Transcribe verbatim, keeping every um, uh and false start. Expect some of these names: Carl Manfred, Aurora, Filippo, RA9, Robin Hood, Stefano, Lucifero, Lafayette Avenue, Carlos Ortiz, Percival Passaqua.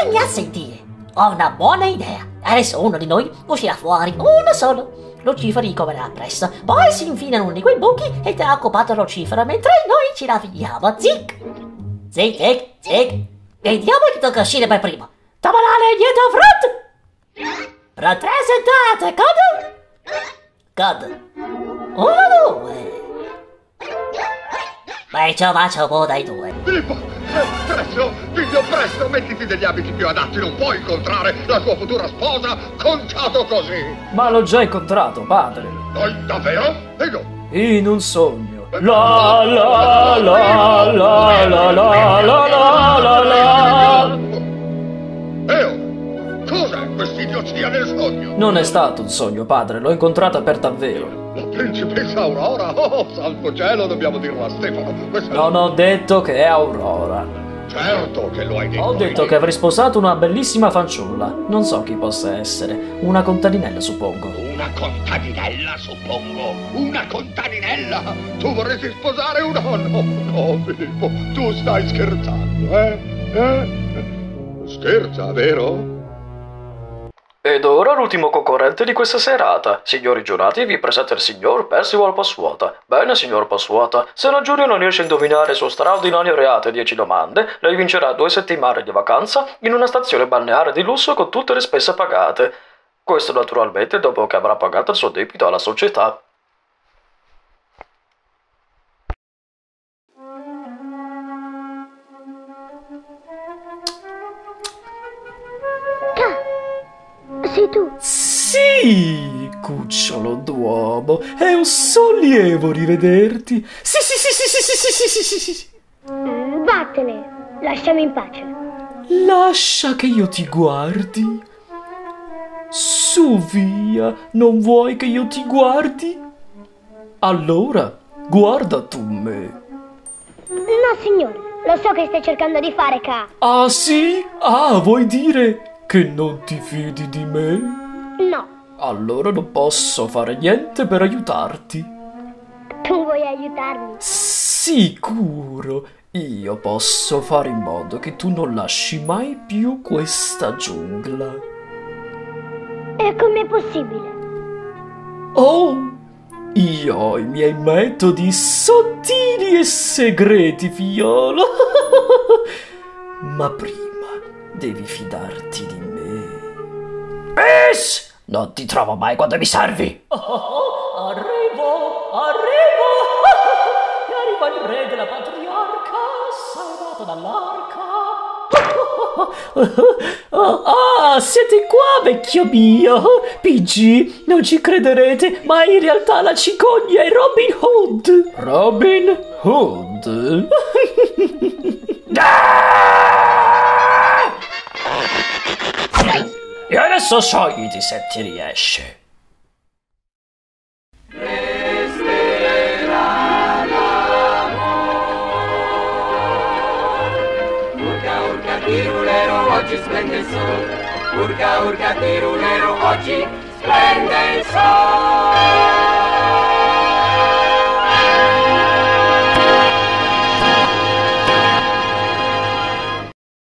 Stai a sentire, ho una buona idea. Adesso uno di noi uscirà fuori, uno solo. Lucifero gli comerà appresso, poi si infila in uno di quei buchi e te ha occupato Lucifero mentre noi ci ravvigliamo. Zic, zic, zic, zic. Vediamo chi tocca uscire per primo. Tavolale dietro front. Front presentate, code. Code. Uno, due. Beh, ciao, ma ciao, boh, dai due. Filippo! Presto, figlio, presto, mettiti degli abiti più adatti, non puoi incontrare la tua futura sposa conciato così! Ma l'ho già incontrato, padre! No, davvero? E no? In un sogno! La la la la la la la la la la! Eo! Cos'è quest'idiozia del sogno? Non è stato un sogno, padre, l'ho incontrata per davvero! La principessa Aurora? Oh, santo cielo, dobbiamo dirlo a Stefano. Questa non è... ho detto che è Aurora. Certo che lo hai detto. Ho detto che avrei sposato una bellissima fanciulla. Non so chi possa essere. Una contadinella, suppongo. Una contadinella, suppongo. Una contadinella? Tu vorresti sposare un... Oh, no, no, Filippo, tu stai scherzando, eh? eh? Scherza, vero? Ed ora l'ultimo concorrente di questa serata. Signori giurati, vi presento il signor Percival Passaqua. Bene, signor Passaqua, se la giuria non riesce a indovinare il suo straordinario reato e dieci domande, lei vincerà due settimane di vacanza in una stazione balneare di lusso con tutte le spese pagate. Questo naturalmente dopo che avrà pagato il suo debito alla società. Sei tu? Sì, cucciolo d'uomo, è un sollievo rivederti. Sì, sì, sì, sì, sì, sì, sì, sì, sì, sì. Mm, vattene, lasciami in pace. Lascia che io ti guardi. Su via, non vuoi che io ti guardi? Allora, guarda tu me. No, signore, lo so che stai cercando di fare, ca. Ah, sì? Ah, vuoi dire... che non ti fidi di me? No. Allora non posso fare niente per aiutarti. Tu vuoi aiutarmi? Sicuro. Io posso fare in modo che tu non lasci mai più questa giungla. E com'è possibile? Oh, io ho i miei metodi sottili e segreti, figliolo. Ma prima devi fidarti di me. Peace! Non ti trovo mai quando mi servi. Oh, oh, arrivo, arrivo. Arriva il re della patriarca, salvato dall'arca. Ah, oh, oh, oh, siete qua, vecchio mio. P G, non ci crederete, ma in realtà la cicogna è Robin Hood. Robin Hood? E adesso sciogliti se ti riesce. Resterà l'amore. Urca, urca, tirulero, oggi splende il sole. Urca, urca, tirulero, oggi splende il sole.